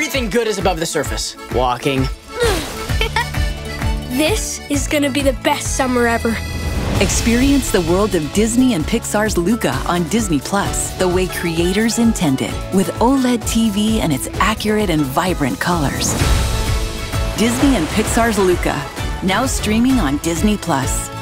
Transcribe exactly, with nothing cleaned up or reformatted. Everything good is above the surface. Walking. This is gonna be the best summer ever. Experience the world of Disney and Pixar's Luca on Disney Plus, the way creators intended, with OLED T V and its accurate and vibrant colors. Disney and Pixar's Luca, now streaming on Disney Plus.